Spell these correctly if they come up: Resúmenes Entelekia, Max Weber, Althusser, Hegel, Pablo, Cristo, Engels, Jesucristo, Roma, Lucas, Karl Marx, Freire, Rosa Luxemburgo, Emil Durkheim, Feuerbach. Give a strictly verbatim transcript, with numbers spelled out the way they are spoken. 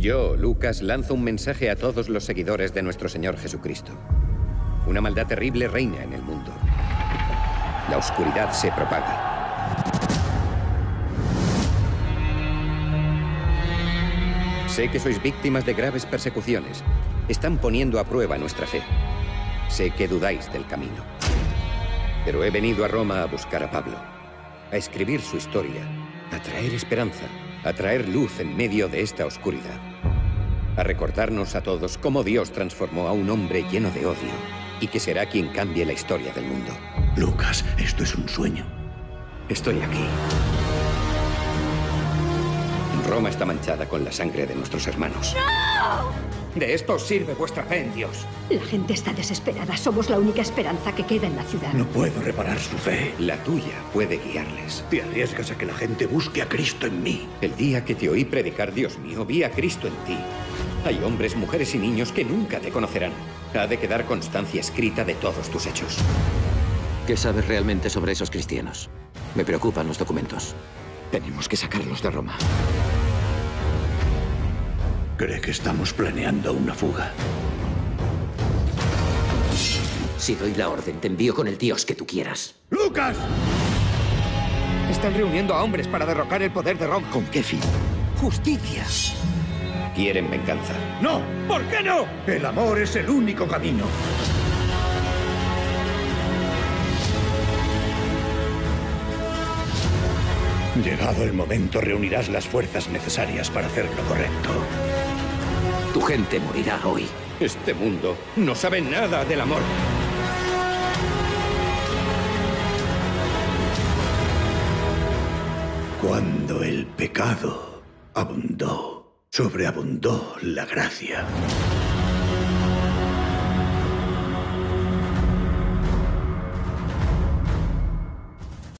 Yo, Lucas, lanzo un mensaje a todos los seguidores de nuestro Señor Jesucristo. Una maldad terrible reina en el mundo. La oscuridad se propaga. Sé que sois víctimas de graves persecuciones. Están poniendo a prueba nuestra fe. Sé que dudáis del camino. Pero he venido a Roma a buscar a Pablo, a escribir su historia, a traer esperanza, a traer luz en medio de esta oscuridad, a recordarnos a todos cómo Dios transformó a un hombre lleno de odio y que será quien cambie la historia del mundo. Lucas, esto es un sueño. Estoy aquí. Roma está manchada con la sangre de nuestros hermanos. ¡No! De esto sirve vuestra fe en Dios. La gente está desesperada. Somos la única esperanza que queda en la ciudad. No puedo reparar su fe. La tuya puede guiarles. Te arriesgas a que la gente busque a Cristo en mí. El día que te oí predicar, Dios mío, vi a Cristo en ti. Hay hombres, mujeres y niños que nunca te conocerán. Ha de quedar constancia escrita de todos tus hechos. ¿Qué sabes realmente sobre esos cristianos? Me preocupan los documentos. Tenemos que sacarlos de Roma. ¿Cree que estamos planeando una fuga? Si doy la orden, te envío con el Dios que tú quieras. ¡Lucas! Están reuniendo a hombres para derrocar el poder de Roma. ¿Con qué fin? Justicia. Quieren venganza. ¡No! ¿Por qué no? El amor es el único camino. Llegado el momento, reunirás las fuerzas necesarias para hacer lo correcto. Tu gente morirá hoy. Este mundo no sabe nada del amor. Cuando el pecado abundó, sobreabundó la gracia.